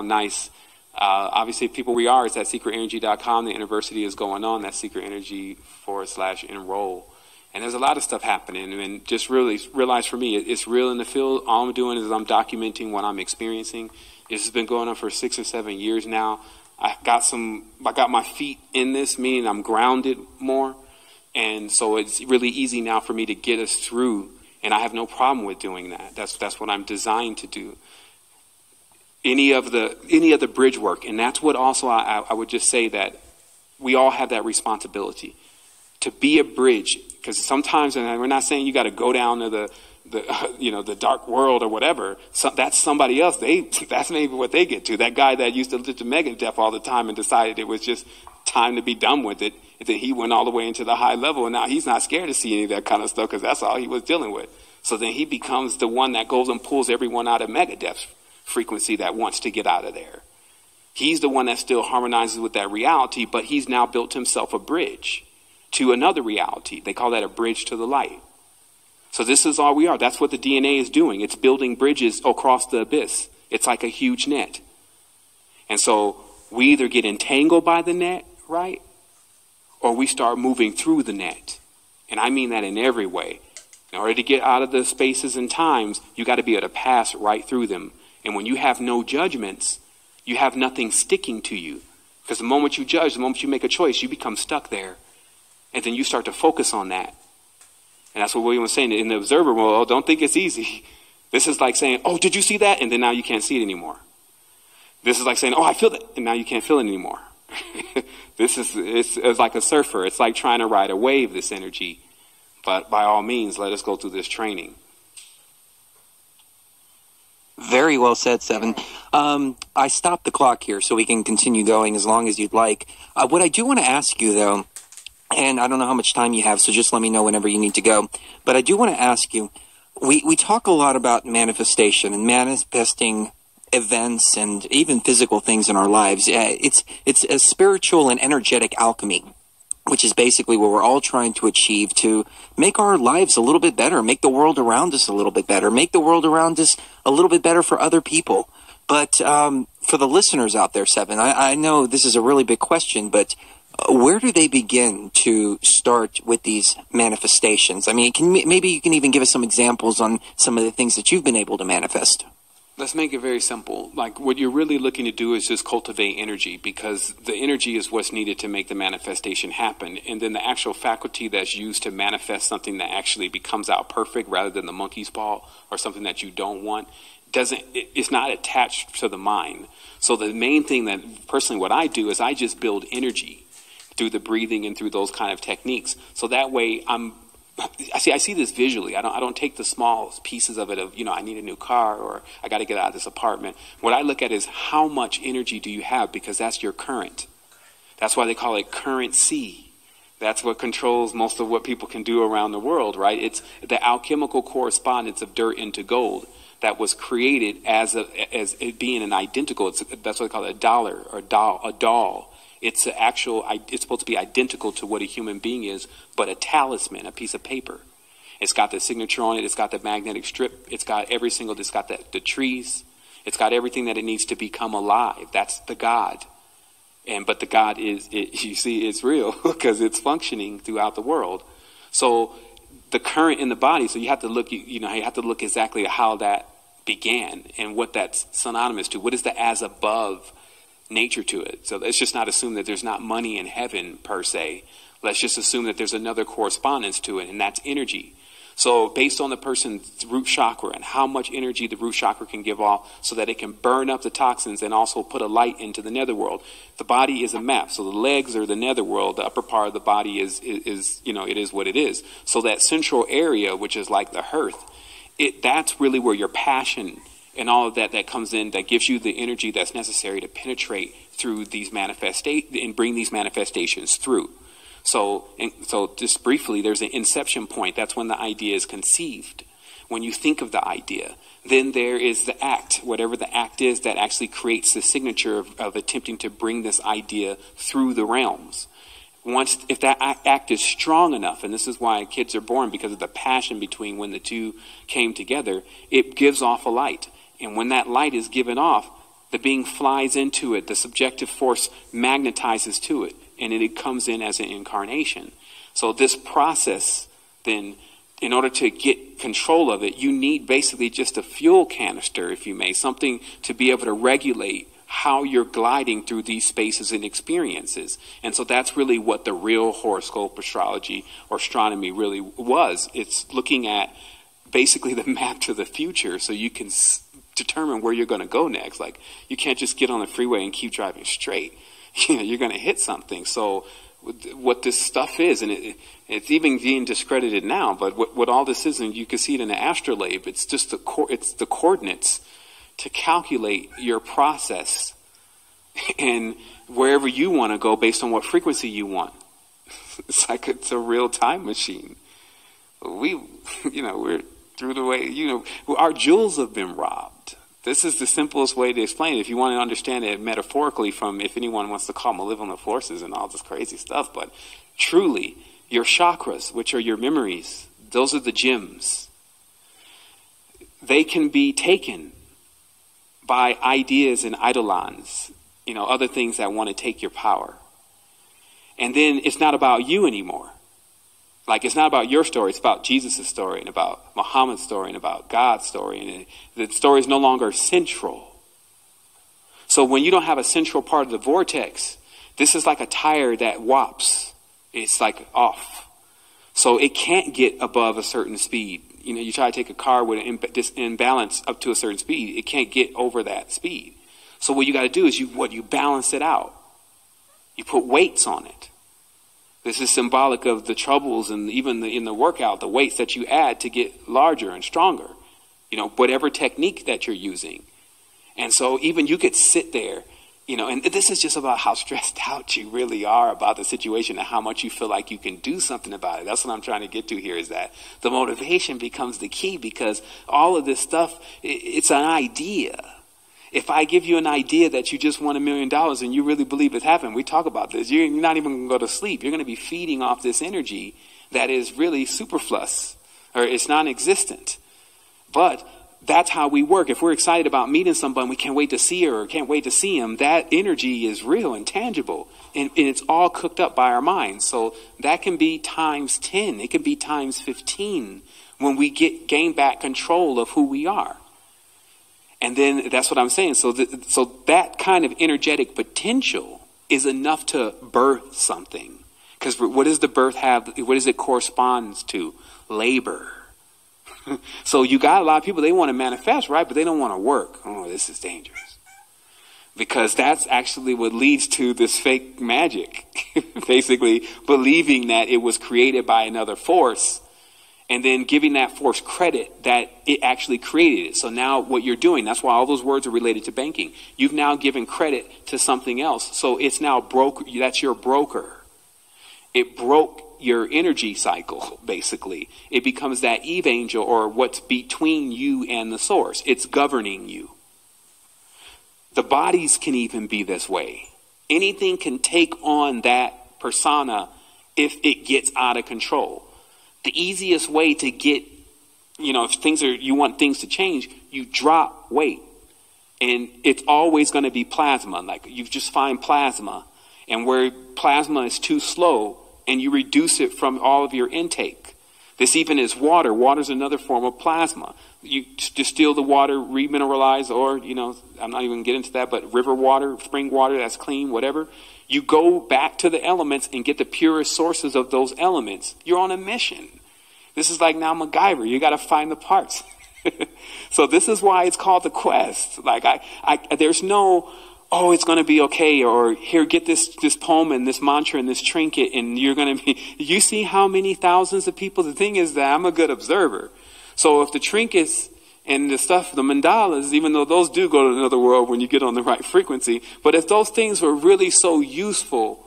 Nice. Obviously, people, we are. It's at secretenergy.com. The anniversary is going on. That's secretenergy/enroll. And there's a lot of stuff happening. And just really realize for me, it's real in the field. All I'm doing is I'm documenting what I'm experiencing. This has been going on for 6 or 7 years now. I got my feet in this, meaning I'm grounded more. And so it's really easy now for me to get us through. And I have no problem with doing that. That's what I'm designed to do. Any of the bridge work, and that's what also I would just say that we all have that responsibility to be a bridge, because sometimes, and we're not saying you got to go down to the dark world or whatever. So that's somebody else. That's maybe what they get to. That guy that used to listen to Megadeth all the time and decided it was just time to be done with it, and then he went all the way into the high level, and now he's not scared to see any of that kind of stuff because that's all he was dealing with. So then he becomes the one that goes and pulls everyone out of Megadeth frequency that wants to get out of there. He's the one that still harmonizes with that reality, but he's now built himself a bridge to another reality. They call that a bridge to the light. So this is all we are. That's what the DNA is doing. It's building bridges across the abyss. It's like a huge net. And so we either get entangled by the net, right? Or we start moving through the net. And I mean that in every way. In order to get out of the spaces and times, you got to be able to pass right through them. And when you have no judgments, you have nothing sticking to you. Because the moment you judge, the moment you make a choice, you become stuck there. And then you start to focus on that. And that's what William was saying in the observer world. Oh, don't think it's easy. This is like saying, oh, did you see that? And then now you can't see it anymore. This is like saying, oh, I feel that. And now you can't feel it anymore. It's like a surfer. It's like trying to ride a wave, this energy. But by all means, let us go through this training. Very well said, Seven. I stopped the clock here so we can continue going as long as you'd like. What I do want to ask you, though, and I don't know how much time you have, so just let me know whenever you need to go. But I do want to ask you, we talk a lot about manifestation and manifesting events and even physical things in our lives. It's a spiritual and energetic alchemy, which is basically what we're all trying to achieve to make our lives a little bit better, make the world around us a little bit better, make the world around us a little bit better for other people. But for the listeners out there, Seven, I know this is a really big question, but where do they begin to start with these manifestations? I mean, maybe you can even give us some examples on some of the things that you've been able to manifest. Let's make it very simple. Like, what you're really looking to do is just cultivate energy, because the energy is what's needed to make the manifestation happen. And then the actual faculty that's used to manifest something that actually becomes out perfect rather than the monkey's paw or something that you don't want, it's not attached to the mind. So the main thing that personally what I do is I just build energy through the breathing and through those kind of techniques. So that way I see this visually. I don't take the small pieces of it of, you know, I need a new car or I got to get out of this apartment. What I look at is how much energy do you have, because that's your current. That's why they call it currency. That's what controls most of what people can do around the world, right? It's the alchemical correspondence of dirt into gold that was created as it being an identical. That's what they call it, a dollar or a doll. It's supposed to be identical to what a human being is, but a talisman, a piece of paper. It's got the signature on it. It's got the magnetic strip. It's got the trees. It's got everything that it needs to become alive. That's the God. But the God it's real because it's functioning throughout the world. So the current in the body. So you have to look, you have to look exactly at how that began and what that's synonymous to. What is the as above nature to it? So let's just not assume that there's not money in heaven per se. Let's just assume that there's another correspondence to it, and that's energy. So based on the person's root chakra and how much energy the root chakra can give off so that it can burn up the toxins and also put a light into the netherworld. The body is a map. So the legs are the netherworld. The upper part of the body is it is what it is. So that central area, which is like the hearth, that's really where your passion and all of that comes in, that gives you the energy that's necessary to penetrate through these manifestations and bring these manifestations through. So just briefly, there's an inception point. That's when the idea is conceived. When you think of the idea, then there is the act, whatever the act is that actually creates the signature of attempting to bring this idea through the realms. If that act is strong enough, and this is why kids are born, because of the passion between when the two came together, it gives off a light. And when that light is given off, The being flies into it. The subjective force magnetizes to it, and it comes in as an incarnation. So this process, then, in order to get control of it, you need basically just a fuel canister, if you may, something to be able to regulate how you're gliding through these spaces and experiences. And so that's really what the real horoscope astrology or astronomy really was. It's looking at basically the map to the future so you can determine where you're going to go next. Like, you can't just get on the freeway and keep driving straight. You know, you're going to hit something. So what this stuff is, and it's even being discredited now, but what all this is, and you can see it in the astrolabe, it's just it's the coordinates to calculate your process and wherever you want to go based on what frequency you want. It's like it's a real time machine. We're through the way, our jewels have been robbed. This is the simplest way to explain it. If you want to understand it metaphorically, if anyone wants to call malevolent forces and all this crazy stuff, but truly, your chakras, which are your memories, those are the gems. They can be taken by ideas and eidolons, other things that want to take your power. And then it's not about you anymore. Like, it's not about your story, it's about Jesus' story and about Muhammad's story and about God's story. And the story is no longer central. So when you don't have a central part of the vortex, this is like a tire that whops. It's like off. So it can't get above a certain speed. You try to take a car with an imbalance up to a certain speed, it can't get over that speed. So what you got to do is you balance it out. You put weights on it. This is symbolic of the troubles and even in the workout, the weights that you add to get larger and stronger, whatever technique that you're using. And so even you could sit there, and this is just about how stressed out you really are about the situation and how much you feel like you can do something about it. That's what I'm trying to get to here, is that the motivation becomes the key, because all of this stuff, it's an idea. If I give you an idea that you just won $1 million and you really believe it's happened, we talk about this, you're not even going to go to sleep. You're going to be feeding off this energy that is really superfluous, or it's non-existent. But that's how we work. If we're excited about meeting someone, we can't wait to see her or can't wait to see him. That energy is real and tangible, and it's all cooked up by our minds. So that can be times 10. It can be times 15 when we gain back control of who we are. And then that's what I'm saying. So that kind of energetic potential is enough to birth something. Because what does the birth have? What does it correspond to? Labor. So you got a lot of people, they want to manifest, right? But they don't want to work. Oh, this is dangerous. Because that's actually what leads to this fake magic. Basically, believing that it was created by another force, and then giving that force credit that it actually created it. So now what you're doing, that's why all those words are related to banking. You've now given credit to something else. So it's now that's your broker. It broke your energy cycle, basically. It becomes that Eve angel, or what's between you and the source. It's governing you. The bodies can even be this way. Anything can take on that persona if it gets out of control. The easiest way to get, if you want things to change, you drop weight. And it's always going to be plasma. Like, you just find plasma, and where plasma is too slow, and you reduce it from all of your intake. This even is water. Water's another form of plasma. You distill the water, remineralize, or, I'm not even going to get into that, but river water, spring water, that's clean, whatever. You go back to the elements and get the purest sources of those elements. You're on a mission. This is like now MacGyver. You got to find the parts. So this is why it's called the quest. Like, there's no, oh, it's going to be okay, or here, get this poem and this mantra and this trinket, and you're going to be, you see how many thousands of people. The thing is that I'm a good observer. So if the trinkets and the stuff, the mandalas, even though those do go to another world when you get on the right frequency, but if those things were really so useful,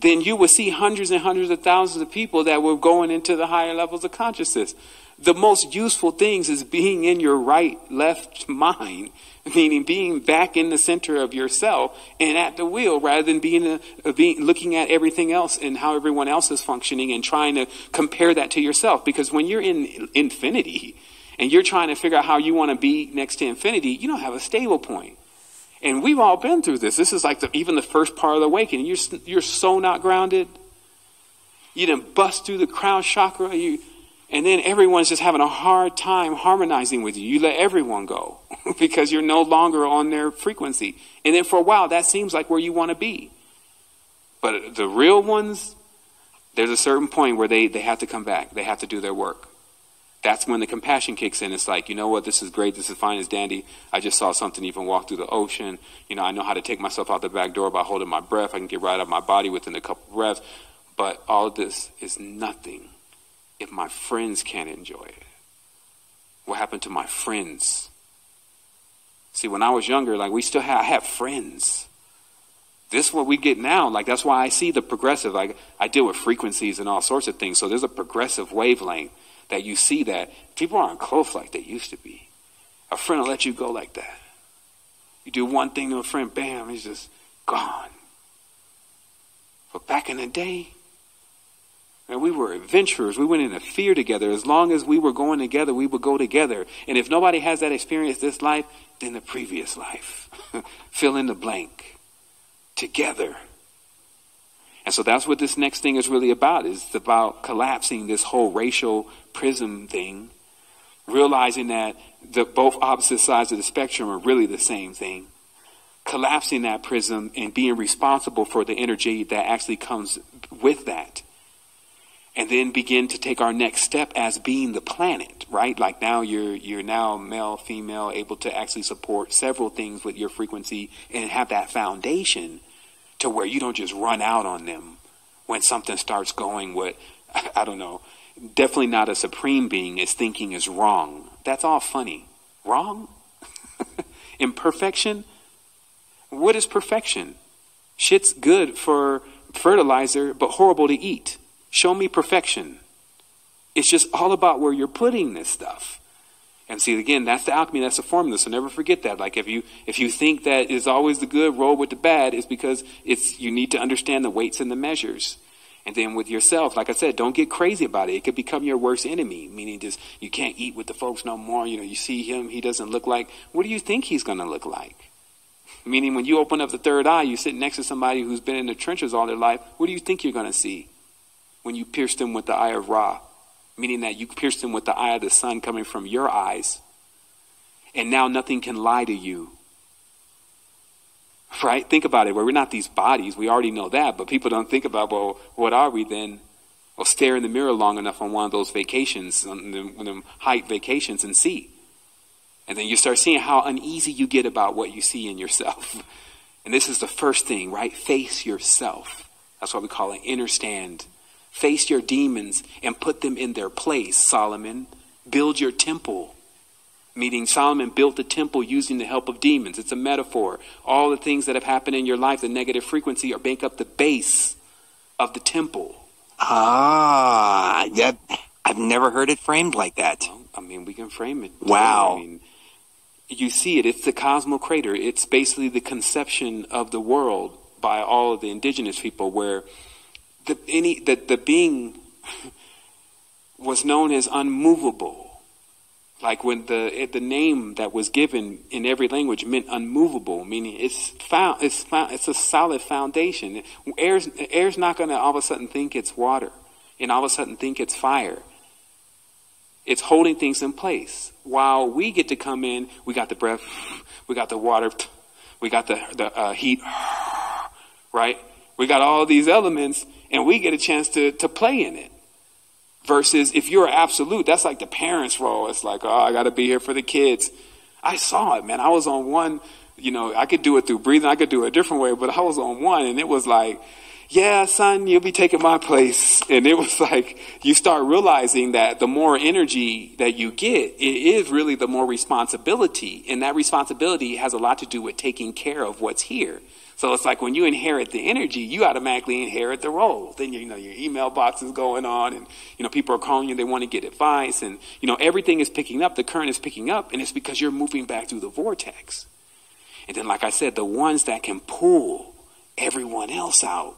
then you would see hundreds and hundreds of thousands of people that were going into the higher levels of consciousness. The most useful things is being in your right, left mind, meaning being back in the center of yourself and at the wheel, rather than looking at everything else and how everyone else is functioning and trying to compare that to yourself. Because when you're in infinity, and you're trying to figure out how you want to be next to infinity, you don't have a stable point. And we've all been through this. This is like even the first part of the awakening. You're so not grounded. You didn't bust through the crown chakra. And then everyone's just having a hard time harmonizing with you. You let everyone go because you're no longer on their frequency. And then for a while, that seems like where you want to be. But the real ones, there's a certain point where they have to come back. They have to do their work. That's when the compassion kicks in. It's like, you know what, this is great. This is fine as dandy. I just saw something even walk through the ocean. You know, I know how to take myself out the back door by holding my breath. I can get right out of my body within a couple breaths. But all of this is nothing if my friends can't enjoy it. What happened to my friends? See, when I was younger, like I had friends. This is what we get now. Like, that's why I see the progressive. Like, I deal with frequencies and all sorts of things. So there's a progressive wavelength that you see that people aren't close like they used to be. A friend will let you go like that. You do one thing to a friend, bam, he's just gone. But back in the day, man, we were adventurers. We went into fear together. As long as we were going together, we would go together. And if nobody has that experience this life, then the previous life. Fill in the blank. Together. And so that's what this next thing is really about. It's about collapsing this whole racial prism thing, realizing that both opposite sides of the spectrum are really the same thing, collapsing that prism and being responsible for the energy that actually comes with that, and then begin to take our next step as being the planet, right? Like now you're now male, female, able to actually support several things with your frequency and have that foundation to where you don't just run out on them when something starts going with, I don't know, definitely not a supreme being is thinking is wrong. That's all funny. Wrong? Imperfection? What is perfection? Shit's good for fertilizer, but horrible to eat. Show me perfection. It's just all about where you're putting this stuff. And see, again, that's the alchemy, that's the formula, so never forget that. Like if you think that it's always the good roll with the bad, it's because you need to understand the weights and the measures. And then with yourself, like I said, don't get crazy about it. It could become your worst enemy, meaning just you can't eat with the folks no more. You know, you see him, he doesn't look like, what do you think he's going to look like? Meaning when you open up the third eye, you sit next to somebody who's been in the trenches all their life, what do you think you're going to see when you pierce them with the eye of Ra? Meaning that you pierced him with the eye of the sun coming from your eyes. And now nothing can lie to you. Right? Think about it. Well, we're not these bodies. We already know that. But people don't think about, well, what are we then? Well, stare in the mirror long enough on one of those vacations, on them hike vacations, and see. And then you start seeing how uneasy you get about what you see in yourself. And this is the first thing, right? Face yourself. That's what we call an inner stand. Face your demons and put them in their place, Solomon. Build your temple. Meaning Solomon built the temple using the help of demons. It's a metaphor. All the things that have happened in your life, the negative frequency, are make up the base of the temple. Ah, yeah, I've never heard it framed like that. Well, I mean, we can frame it. Wow. I mean, you see it. It's the cosmic crater. It's basically the conception of the world by all of the indigenous people where the being was known as unmovable. Like when the name that was given in every language meant unmovable, meaning it's a solid foundation. Air's not going to all of a sudden think it's water and all of a sudden think it's fire. It's holding things in place. While we get to come in, we got the breath, we got the water, we got the heat, right? We got all these elements and we get a chance to play in it. Versus if you're absolute, that's like the parents' role. It's like, oh, I got to be here for the kids. I saw it, man. I was on one, you know, I could do it through breathing. I could do it a different way, but I was on one and it was like, yeah, son, you'll be taking my place. And it was like, you start realizing that the more energy that you get, it is really the more responsibility. And that responsibility has a lot to do with taking care of what's here. So it's like when you inherit the energy, you automatically inherit the role. Then, you know, your email box is going on and, you know, people are calling you. They want to get advice and, you know, everything is picking up. The current is picking up and it's because you're moving back through the vortex. And then, like I said, the ones that can pull everyone else out.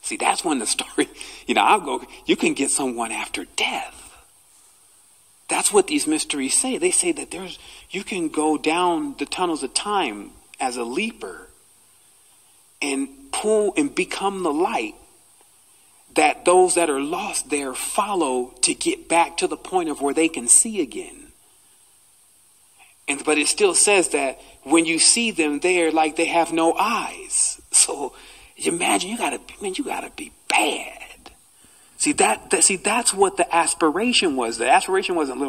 See, that's when the story, you know, you can get someone after death. That's what these mysteries say. They say that you can go down the tunnels of time as a leaper and pull and become the light that those that are lost there follow to get back to the point of where they can see again. And, but it still says that when you see them, they're like they have no eyes. So imagine you gotta be bad. See that's what the aspiration was. The aspiration wasn't little.